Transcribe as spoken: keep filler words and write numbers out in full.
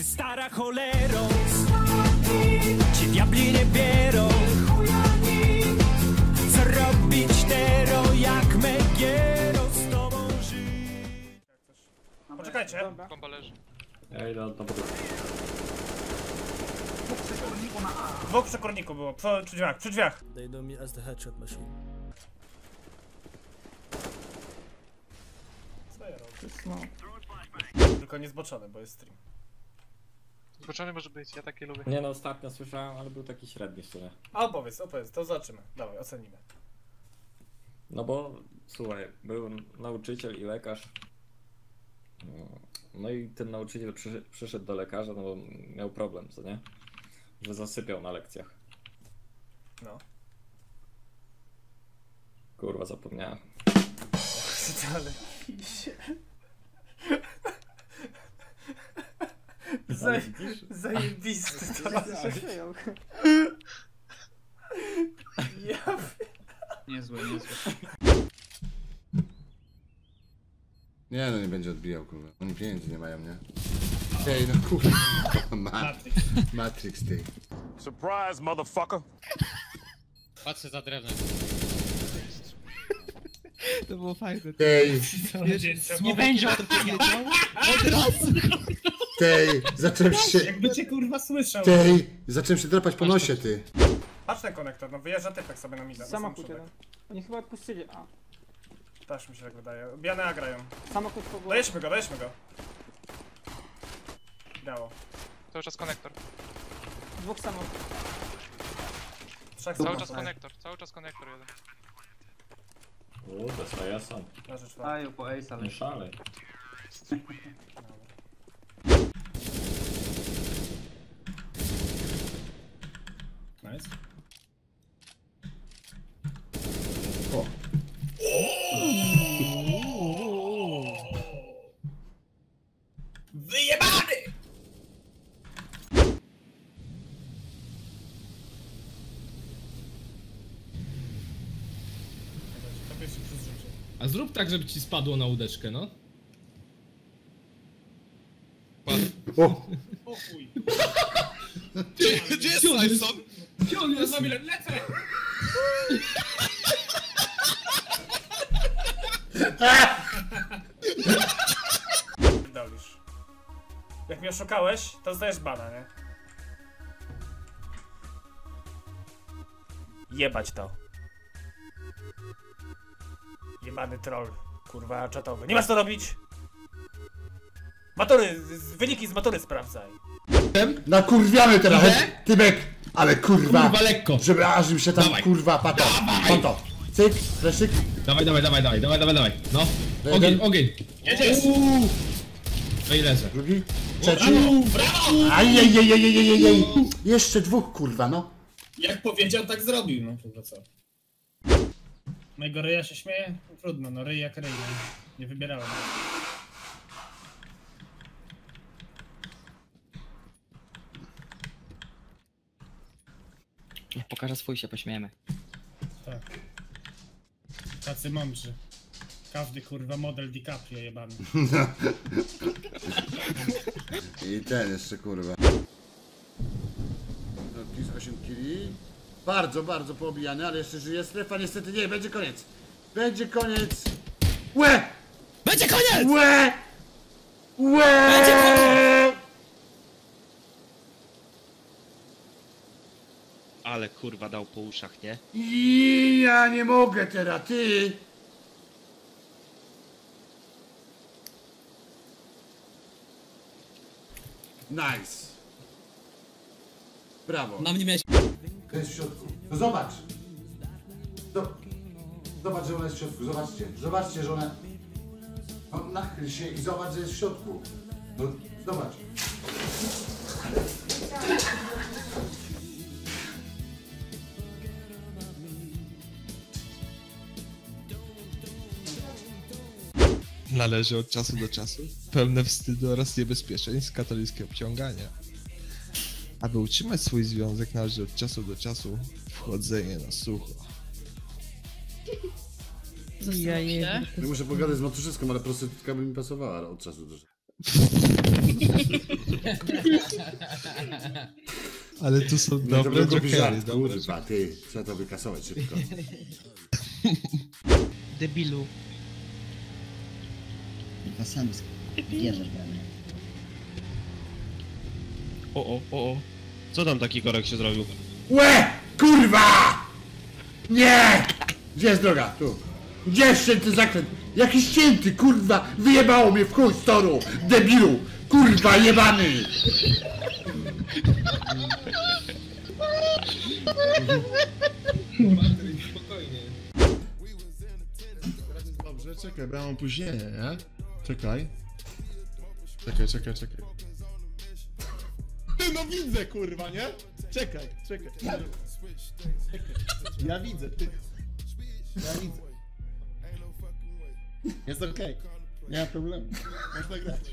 ty stara cholero, ci diabli nie biorą. Co robić tero, jak Megiero z tobą żyć. Poczekajcie. Bomba leży. Ej, no to było. Dwóch przy korniku było, przy drzwiach, przy drzwiach. They know me as the headshot machine. Co ja robię? Tylko nie zboczony, bo jest stream. Zboczony może być, ja takie lubię. Nie no, ostatnio słyszałem, ale był taki średni w sumie. A opowiedz, opowiedz, to zobaczymy. Dawaj, ocenimy. No bo, słuchaj, był nauczyciel i lekarz. No i ten nauczyciel przy, przyszedł do lekarza, no bo miał problem, co nie? Że zasypiał na lekcjach. No. Kurwa, zapomniałem. Ale... Zaj... Zajebisty to. Ja... Niezłe, niezłe. Nie, no nie będzie odbijał, kurwa. Oni pieniędzy nie mają, nie? Ej, no kurwa. Matrix. Matrix, ty. Surprise, motherfucker. Patrzę za drewnem. To było fajne. Ej. Nie będzie o tym powiedział. Od razu. Tej, zacząłem się... Jakby cię kurwa słyszał. Tej, zacząłem się drapać po nosie, ty. Patrz ten konektor, no wyjeżdża typek sobie na mida. Samochód jeden. Oni chyba odpuścili, a. Też mi się tak wydaje. Biane A grają. Samochód po górę. Dojedźmy go, dojedźmy go. Dało. To już jest konektor. Dwóch samochodów. Trzech cały samochód. Czas konektor, cały czas konektor jeden. Uuu, to ja sam. Aju, po Ace'a. Nie szalej. Nice. O. Wyjebany! A zrób tak, żeby ci spadło na łódeczkę, no. Padł. O! O chuj. Gdzie, gdzie jest Tyson? Gdzie on jest? Lecę! Dolisz. Jak mnie oszukałeś, to zdajesz bana, nie? Jebać to. Jebany troll, kurwa czatowy. Nie masz co robić! Matury, wyniki z matury sprawdzaj. Nakurwiamy teraz, Tymek! Ale kurwa, kurwa lekko. Żeby aż mi się tam dawaj. Kurwa pato, pato. Cyk, fleszyk. Dawaj, dawaj, dawaj, dawaj, dawaj, dawaj, dawaj. No, ogień, ogień. Jedziesz! No i leżę. Drugi, trzeci. Brawo! Ajajajajajajajaj. Jeszcze dwóch kurwa, no. Jak powiedział, tak zrobił, no kurwa co. Mojego ryja się śmieje? Trudno, no ryj jak ryj. Nie wybierałem. Niech pokaże swój, się pośmiejemy. Tak. Tacy mądrzy. Każdy kurwa model DiCaprio jebany. No. I ten jeszcze kurwa. osiem kili. Bardzo, bardzo poobijany, ale jeszcze żyje strefa. Niestety nie, będzie koniec. Będzie koniec. Łe! Będzie koniec! Łe! Łe! Będzie koniec! Ale kurwa dał po uszach, nie? I ja nie mogę teraz, ty! Nice. Brawo. Na mnie miałeś... To jest w środku. No zobacz! Do... Zobacz, że ona jest w środku. Zobaczcie. Zobaczcie, że ona... No nachyl się i zobacz, że jest w środku. No zobacz. Należy od czasu do czasu, pełne wstydu oraz niebezpieczeństw, katolickie obciągania. Aby utrzymać swój związek, należy od czasu do czasu wchodzenie na sucho. Ja nie muszę pogadać z matuszyską, ale prostytutka by mi pasowała od czasu do czasu. Ale tu są no dobre jokery. Kurwa, ty, trzeba to wykasować szybko. Debilu. Chyba sam wierzasz we mnie. O, o, o, o. Co tam taki korek się zrobił? Łe! Kurwa! Nie! Gdzie jest droga? Tu. Gdzie jest święty zakręt? Jakiś święty, kurwa! Wyjebało mnie w chuj z toru! Debilu! Kurwa jebany! Patryk, spokojnie. Dobrze, czekaj, bo ja mam opóźnienie, nie? Czekaj. Czekaj, czekaj, czekaj. No widzę, kurwa, nie? Czekaj, czekaj. Czekaj. Ja widzę, ty. Ja widzę. Jest okej. Okay. Nie ma problemu. Można grać.